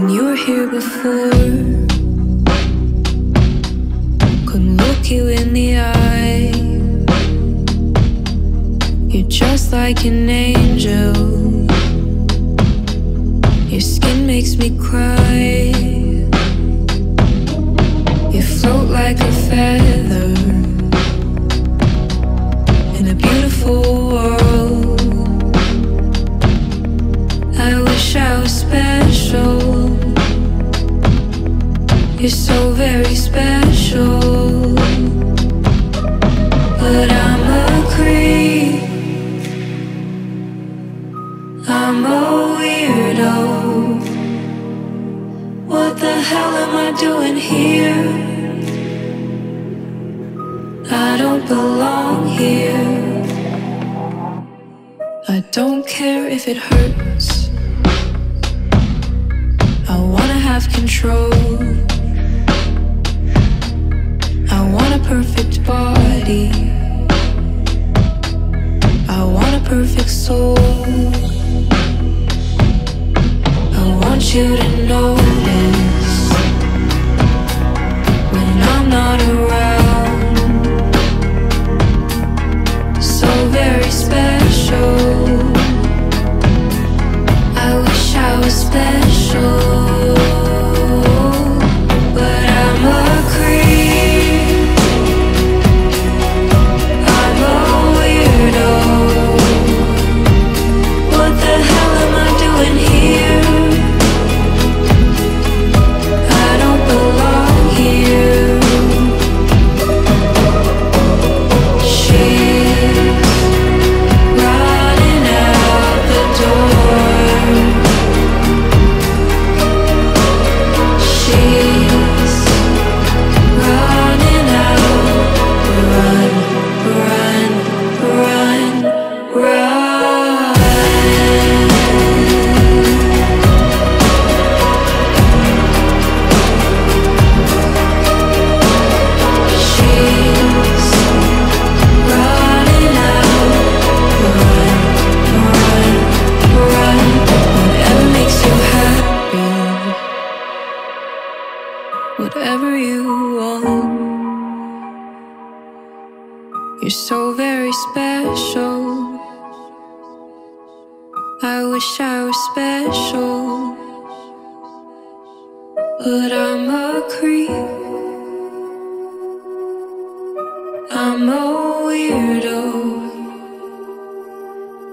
when you were here before. Couldn't look you in the eye. You're just like an angel. Your skin makes me cry. You float like a feather in a beautiful world. I wish I was special. You're so very special. But I'm a creep, I'm a weirdo. What the hell am I doing here? I don't belong here. I don't care if it hurts. I wanna have control. I want a perfect body. I want a perfect soul. I want you to notice when I'm not around. So very special. I wish I was special. Whatever you want, you're so very special. I wish I was special, but I'm a creep, I'm a weirdo.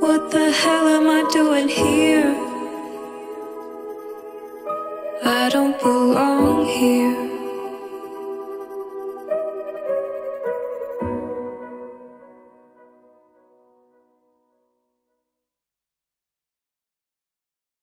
What the hell am I doing here? I don't belong here.